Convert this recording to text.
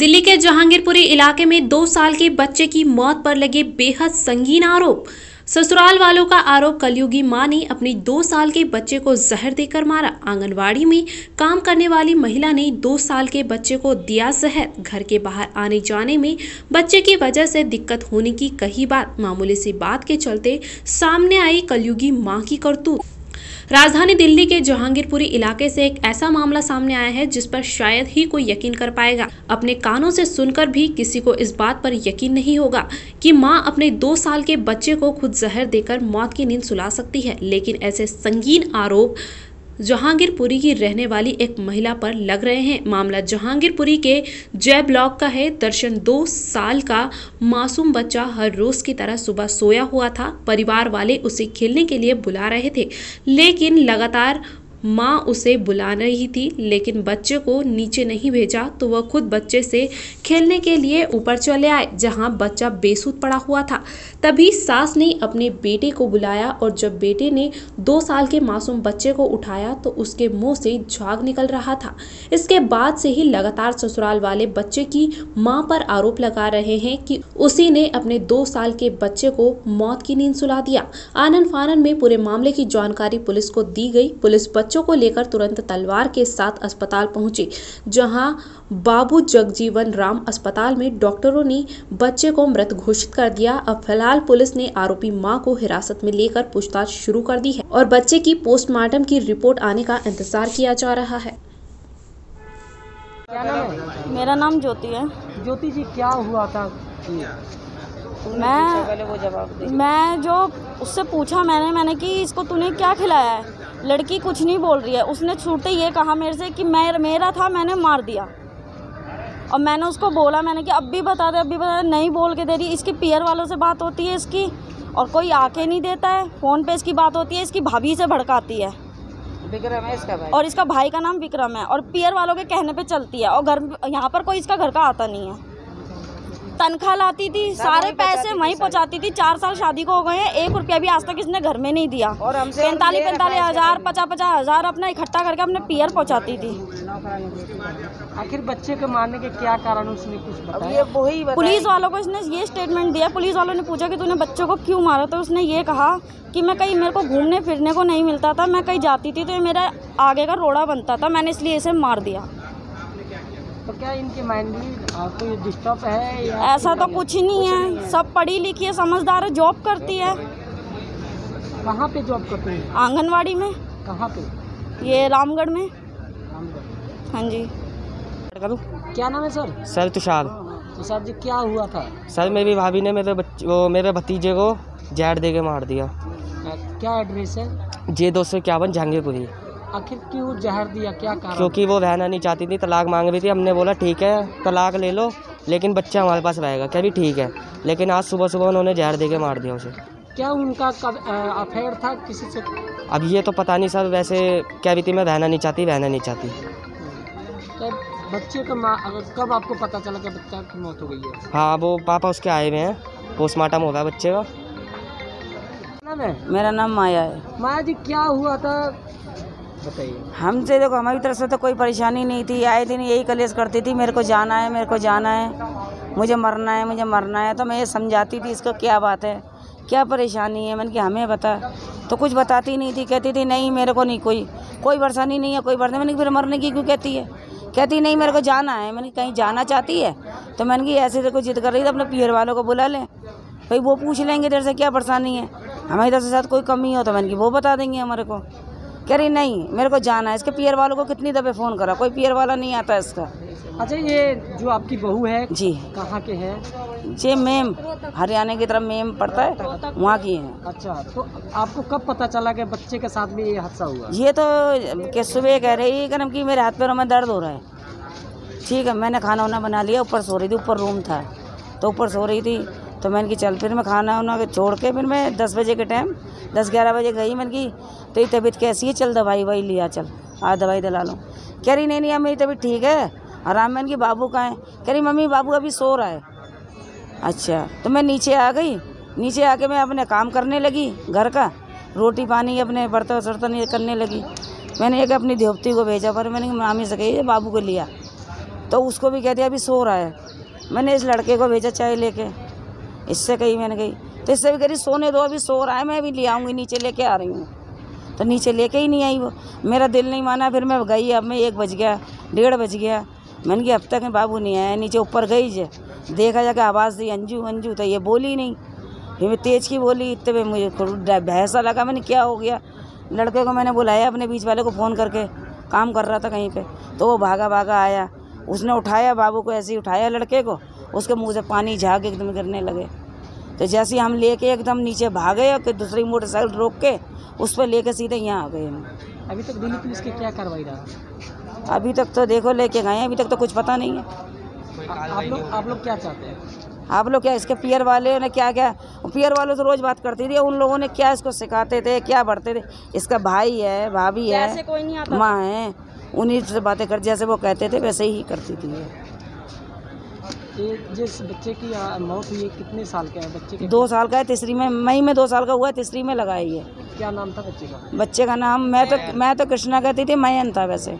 दिल्ली के जहांगीरपुरी इलाके में 2 साल के बच्चे की मौत पर लगे बेहद संगीन आरोप। ससुराल वालों का आरोप, कलयुगी मां ने अपने 2 साल के बच्चे को जहर देकर मारा। आंगनवाड़ी में काम करने वाली महिला ने 2 साल के बच्चे को दिया जहर। घर के बाहर आने जाने में बच्चे की वजह से दिक्कत होने की कही बात। मामूली सी बात के चलते सामने आई कलयुगी मां की करतूत। राजधानी दिल्ली के जहांगीरपुरी इलाके से एक ऐसा मामला सामने आया है जिस पर शायद ही कोई यकीन कर पाएगा। अपने कानों से सुनकर भी किसी को इस बात पर यकीन नहीं होगा कि मां अपने 2 साल के बच्चे को खुद जहर देकर मौत की नींद सुला सकती है। लेकिन ऐसे संगीन आरोप जहांगीरपुरी की रहने वाली एक महिला पर लग रहे हैं। मामला जहांगीरपुरी के जय ब्लॉक का है। दर्शन 2 साल का मासूम बच्चा हर रोज की तरह सुबह सोया हुआ था। परिवार वाले उसे खेलने के लिए बुला रहे थे, लेकिन लगातार मां उसे बुला रही थी, लेकिन बच्चे को नीचे नहीं भेजा तो वह खुद बच्चे से खेलने के लिए ऊपर चले आए, जहां बच्चा बेसुध पड़ा हुआ था। तभी सास ने अपने बेटे को बुलाया और जब बेटे ने 2 साल के मासूम बच्चे को उठाया तो उसके मुंह से झाग निकल रहा था। इसके बाद से ही लगातार ससुराल वाले बच्चे की मां पर आरोप लगा रहे हैं कि उसी ने अपने 2 साल के बच्चे को मौत की नींद सुला दिया। आनन फानन में पूरे मामले की जानकारी पुलिस को दी गई। पुलिस बच्चों को लेकर तुरंत तलवार के साथ अस्पताल पहुंचे, जहां बाबू जगजीवन राम अस्पताल में डॉक्टरों ने बच्चे को मृत घोषित कर दिया। अब फिलहाल पुलिस ने आरोपी मां को हिरासत में लेकर पूछताछ शुरू कर दी है और बच्चे की पोस्टमार्टम की रिपोर्ट आने का इंतजार किया जा रहा है। मेरा नाम ज्योति है। ज्योति जी, क्या हुआ था? मैं जो उससे पूछा मैंने कि इसको तूने क्या खिलाया है? लड़की कुछ नहीं बोल रही है। उसने छूटते ये कहा मेरे से कि मेरा था, मैंने मार दिया। और मैंने उसको बोला कि अब भी बता दे। नहीं बोल के दे रही। इसकी पीयर वालों से बात होती है इसकी, और कोई आके नहीं देता है। फ़ोन पे इसकी बात होती है, इसकी भाभी से भड़काती है। विक्रम है इसका भाई, और इसका भाई का नाम विक्रम है, और पीयर वालों के कहने पर चलती है। और घर यहाँ पर कोई इसका घर का आता नहीं है। तनख्वाह लाती थी, सारे पैसे वहीं पहुंचाती थी। 4 साल शादी को हो गए हैं, 1 रुपया भी आज तक इसने घर में नहीं दिया। 45,000 50,000 अपना इकट्ठा करके अपने पीयर पहुंचाती थी। आखिर बच्चे को मारने के क्या कारण उसने कुछ बताया? पुलिस वालों को इसने ये स्टेटमेंट दिया। पुलिस वालों ने पूछा कि तूने बच्चों को क्यों मारा, तो उसने ये कहा कि मैं कहीं, मेरे को घूमने फिरने को नहीं मिलता था, मैं कहीं जाती थी तो ये मेरा आगे का रोड़ा बनता था, मैंने इसलिए इसे मार दिया। तो क्या इनके माइंड में कोई डिस्टर्ब है या ऐसा? तो कुछ नहीं है, सब पढ़ी लिखी है, समझदार है, जॉब करती है। कहाँ पे जॉब करती है? आंगनवाड़ी में। कहाँ पे? ये रामगढ़ में। हाँ जी। क्या नाम है सर? सर तुषार। तुषार जी, क्या हुआ था? सर मेरी भाभी ने मेरे भतीजे को जहर दे के मार दिया। क्या एड्रेस है? J 251 झंगेपुरी। आखिर क्यों जहर दिया, क्या कारण? क्योंकि वो रहना नहीं चाहती थी, तलाक मांग रही थी। हमने बोला ठीक है तलाक ले लो, लेकिन बच्चा हमारे पास रहेगा। क्या भी ठीक है, लेकिन आज सुबह सुबह उन्होंने जहर दे के मार दिया उसे। क्या उनका अफेयर था किसी से? अब ये तो पता नहीं सर। वैसे क्या बीती, मैं रहना नहीं चाहती। तो बच्चे का कब आपको पता चला कि बच्चा की मौत हो गई है? हाँ, वो पापा उसके आए हुए हैं, पोस्टमार्टम होगा बच्चे का। मेरा नाम माया है। माया जी, क्या हुआ था बताइए। हमसे देखो, हमारी तरफ से तो कोई परेशानी नहीं थी। आए दिन यही कलेश करती थी, मेरे को जाना है, मुझे मरना है। तो मैं ये समझाती थी इसको, क्या बात है, क्या परेशानी है, मैंने कि हमें बता। तो कुछ बताती नहीं थी, कहती थी नहीं मेरे को नहीं कोई परेशानी नहीं है, कोई परेशानी। मैंने कि फिर मरने की क्यों कहती है? कहती नहीं मेरे को जाना है। मैंने कहीं जाना चाहती है? तो मैंने कि ऐसे देखो जिद कर रही थी, अपने पीहर वालों को बुला लें भाई, वो पूछ लेंगे तेरे से क्या परेशानी है, हमारी तरफ से साथ कोई कमी हो तो मैंने कि वो बता देंगे हमारे को। कह रही नहीं मेरे को जाना है। इसके पीयर वालों को कितनी दफ़े फ़ोन करा, कोई पीयर वाला नहीं आता इसका। अच्छा, ये जो आपकी बहू है जी, कहाँ के हैं? जी मेम, हरियाणा की तरफ मेम पड़ता है, वहाँ की है। अच्छा, तो आपको कब पता चला कि बच्चे के साथ में ये हादसा हुआ? ये तो कि सुबह कह रही है कदम कि मेरे हाथ पैरों में दर्द हो रहा है। ठीक है, मैंने खाना वाना बना लिया, ऊपर सो रही थी, ऊपर रूम था तो ऊपर सो रही थी। तो मैंने कि चल, फिर मैं खाना वाना छोड़ के फिर मैं 10 बजे के टाइम 10-11 बजे गई। मैंने कि तो ये तबीयत कैसी है, चल दवाई वही लिया, चल आज दवाई दिला लो। कह रही नहीं, अब मेरी तबीयत ठीक है आराम। मैंने कि बाबू कहाँ है? कह रही मम्मी बाबू अभी सो रहा है। अच्छा, तो मैं नीचे आ गई। नीचे आके मैं अपने काम करने लगी, घर का रोटी पानी अपने बर्तन वर्तन ये करने लगी। मैंने एक अपनी ध्योपती को भेजा, पर मैंने मामी से कही बाबू को लिया। तो उसको भी कह दिया अभी सो रहा है। मैंने इस लड़के को भेजा चाय लेके, इससे कही मैंने कही तो इससे भी कह रही सोने दो अभी सो रहा है, मैं अभी ले आऊँगी नीचे लेके आ रही हूँ। तो नीचे लेके ही नहीं आई वो। मेरा दिल नहीं माना, फिर मैं गई। अब मैं 1 बज गया 1:30 बज गया। मैंने कहा अब तक बाबू नहीं आया। नीचे ऊपर गई जे देखा जाके आवाज़ दी अंजू अंजू, तो ये बोली नहीं। फिर मैं तेज की बोली, तब मुझे भैसा लगा। मैंने क्या हो गया। लड़के को मैंने बुलाया अपने बीच वाले को फ़ोन करके, काम कर रहा था कहीं पे, तो वो भागा भागा आया। उसने उठाया बाबू को, ऐसे ही उठाया लड़के को, उसके मुंह से पानी झाग एकदम गिरने लगे। तो जैसे ही हम लेके एकदम नीचे भागे और दूसरी मोटरसाइकिल रोक के उस पर लेके सीधे यहाँ आ गए हम। अभी तक दिल्ली पुलिस की क्या कार्रवाई रहा? अभी तक तो देखो लेके गए, अभी तक तो कुछ पता नहीं है। आप लोग क्या चाहते हैं? आप लोग क्या इसके पियर वाले ने क्या क्या, पियर वालों से रोज़ बात करती थी, उन लोगों ने क्या इसको सिखाते थे, क्या बढ़ते थे। इसका भाई है, भाभी है, कोई नहीं आता, माँ है, उन्हीं से बातें करती, जैसे वो कहते थे वैसे ही करती थी ये। जिस बच्चे की मौत हुई कितने साल का है बच्चे? 2 साल का है, तीसरी में, मई में 2 साल का हुआ, तीसरी में लगाई है। क्या नाम था बच्चे का? बच्चे का नाम मैं तो कृष्णा कहती थी, माया था वैसे।